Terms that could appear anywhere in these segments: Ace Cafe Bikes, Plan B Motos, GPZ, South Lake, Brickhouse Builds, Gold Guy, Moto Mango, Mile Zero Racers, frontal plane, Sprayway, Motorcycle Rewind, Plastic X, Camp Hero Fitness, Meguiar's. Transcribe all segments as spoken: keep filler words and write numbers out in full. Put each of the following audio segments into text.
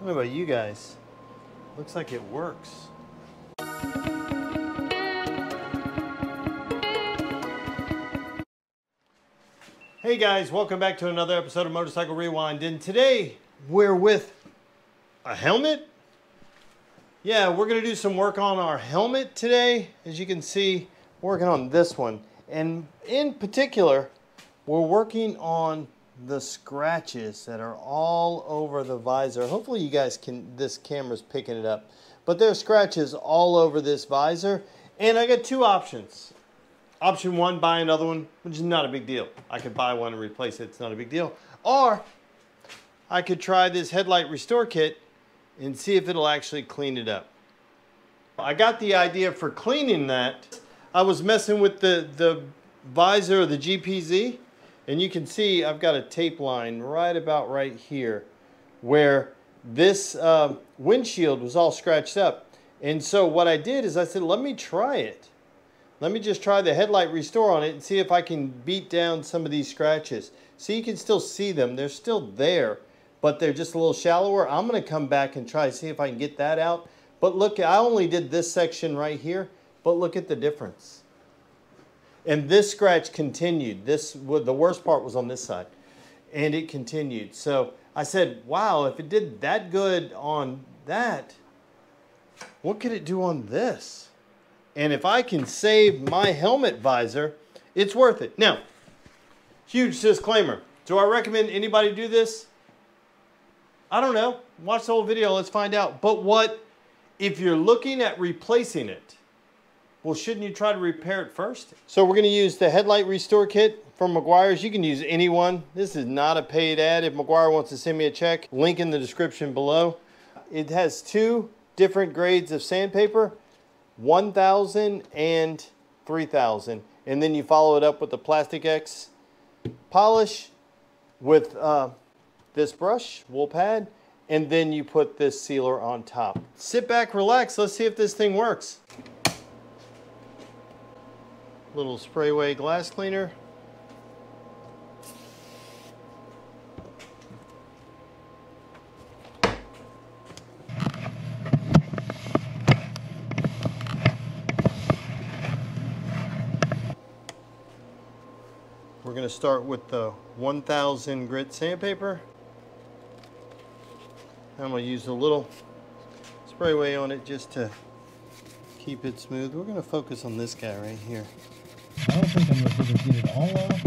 I don't know about you guys. Looks like it works. Hey guys, welcome back to another episode of Motorcycle Rewind. And today we're with a helmet. Yeah, we're gonna do some work on our helmet today. As you can see, working on this one. And in particular, we're working on the scratches that are all over the visor. Hopefully you guys can, this camera's picking it up. But there's scratches all over this visor. And I got two options. Option one, buy another one, which is not a big deal. I could buy one and replace it, it's not a big deal. Or I could try this headlight restore kit and see if it'll actually clean it up. I got the idea for cleaning that. I was messing with the, the visor of the G P Z, and you can see I've got a tape line right about right here where this uh, windshield was all scratched up. And so what I did is I said, let me try it. Let me just try the headlight restore on it and see if I can beat down some of these scratches. So you can still see them. They're still there, but they're just a little shallower. I'm gonna come back and try to see if I can get that out. But look, I only did this section right here, but look at the difference. And this scratch continued. This, the worst part was on this side, and it continued. So I said, wow, if it did that good on that, what could it do on this? And if I can save my helmet visor, it's worth it. Now, huge disclaimer. Do I recommend anybody do this? I don't know. Watch the whole video. Let's find out. But what if you're looking at replacing it? Well, shouldn't you try to repair it first? So we're going to use the headlight restore kit from Meguiar's. You can use any one. This is not a paid ad. If Meguiar wants to send me a check, link in the description below. It has two different grades of sandpaper. one thousand and three thousand, and then you follow it up with the Plastic X polish with uh, this brush, wool pad, and then you put this sealer on top. Sit back, relax, let's see if this thing works. Little Sprayway glass cleaner. We're going to start with the one thousand grit sandpaper. I'm going to use a little Sprayway on it just to keep it smooth. We're going to focus on this guy right here. I don't think I'm going to get it all off.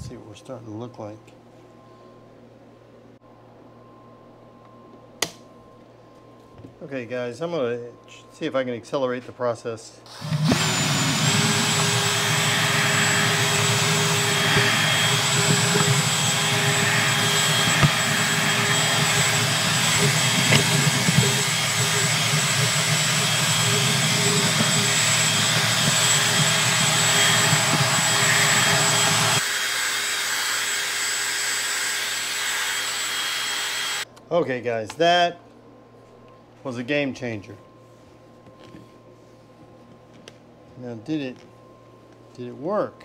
See what we're starting to look like. Okay guys, I'm gonna see if I can accelerate the process. Okay guys, that was a game changer. Now did it, did it work?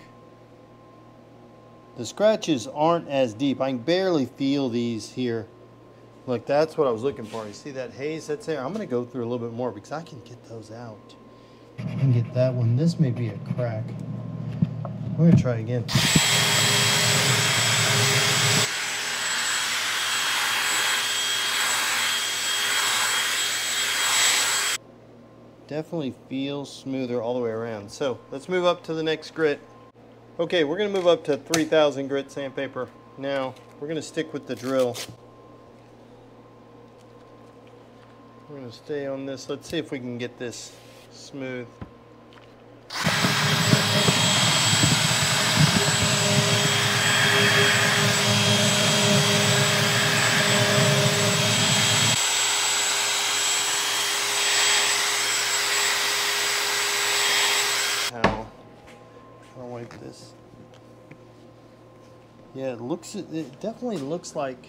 The scratches aren't as deep. I can barely feel these here. Look, that's what I was looking for. You see that haze that's there? I'm gonna go through a little bit more because I can get those out. I can get that one. This may be a crack. We're gonna try again. Definitely feels smoother all the way around. So let's move up to the next grit. Okay, we're gonna move up to three thousand grit sandpaper. Now, we're going to stick with the drill. We're going to stay on this. Let's see if we can get this smooth. Yeah, it looks, it definitely looks like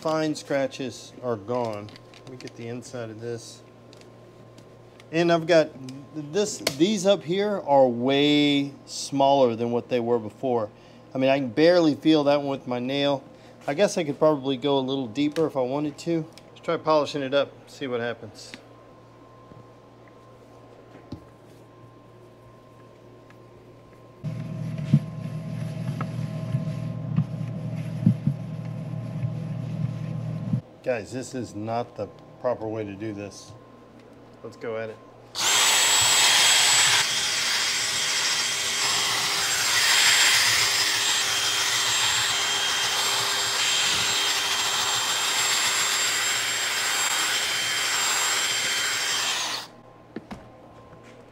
fine scratches are gone. Let me get the inside of this. And I've got this, these up here are way smaller than what they were before. I mean, I can barely feel that one with my nail. I guess I could probably go a little deeper if I wanted to. Let's try polishing it up, see what happens. Guys, this is not the proper way to do this. Let's go at it.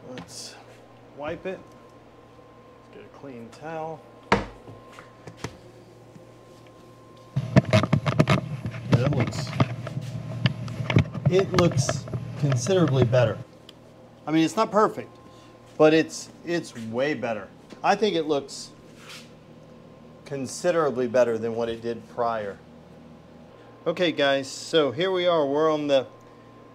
Let's wipe it. Let's get a clean towel. That looks, it looks considerably better. I mean, it's not perfect, but it's it's way better. I think it looks considerably better than what it did prior. Okay guys, so here we are. We're on the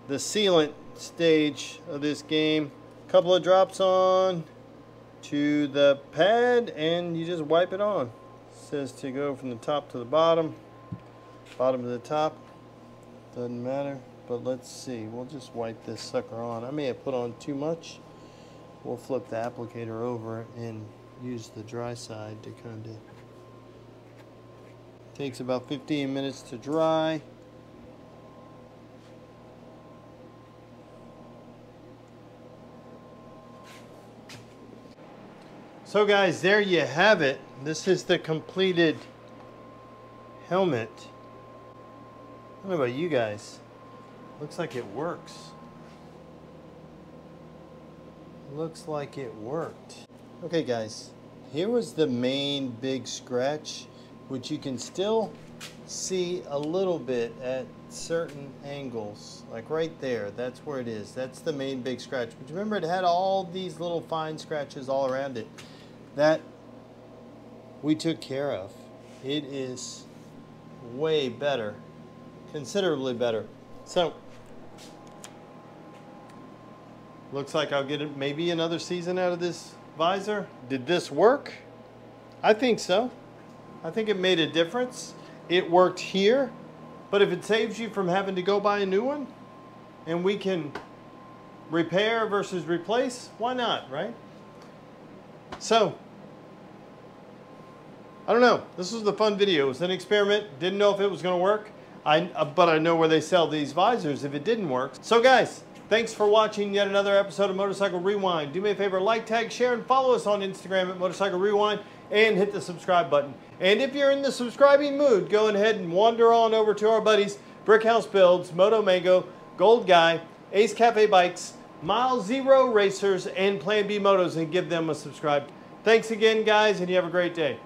the sealant stage of this game. A couple of drops on to the pad and you just wipe it on. It says to go from the top to the bottom. Bottom to the top, doesn't matter, but let's see. We'll just wipe this sucker on. I may have put on too much. We'll flip the applicator over and use the dry side to kind of... Takes about fifteen minutes to dry. So guys, there you have it. This is the completed helmet. I don't know about you guys. Looks like it works. Looks like it worked. Okay guys, here was the main big scratch, which you can still see a little bit at certain angles. Like right there, that's where it is. That's the main big scratch. But remember, it had all these little fine scratches all around it that we took care of. It is way better. Considerably better. So looks like I'll get maybe another season out of this visor. Did this work? I think so. I think it made a difference. It worked here, but if it saves you from having to go buy a new one and we can repair versus replace, why not, right? So I don't know. This was a fun video. It was an experiment. Didn't know if it was going to work. I, but I know where they sell these visors if it didn't work. So guys, thanks for watching yet another episode of Motorcycle Rewind. Do me a favor, like, tag, share, and follow us on Instagram at Motorcycle Rewind and hit the subscribe button. And if you're in the subscribing mood, go ahead and wander on over to our buddies, Brickhouse Builds, Moto Mango, Gold Guy, Ace Cafe Bikes, Mile Zero Racers, and Plan B Motos and give them a subscribe. Thanks again, guys, and you have a great day.